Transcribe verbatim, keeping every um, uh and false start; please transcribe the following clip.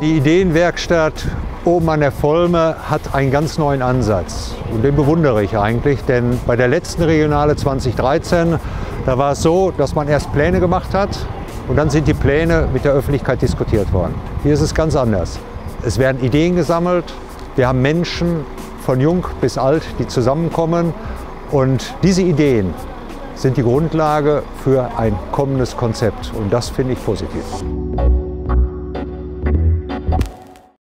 Die Ideenwerkstatt oben an der Volme hat einen ganz neuen Ansatz und den bewundere ich eigentlich, denn bei der letzten Regionale zweitausenddreizehn, da war es so, dass man erst Pläne gemacht hat und dann sind die Pläne mit der Öffentlichkeit diskutiert worden. Hier ist es ganz anders. Es werden Ideen gesammelt, wir haben Menschen von jung bis alt, die zusammenkommen und diese Ideen sind die Grundlage für ein kommendes Konzept und das finde ich positiv.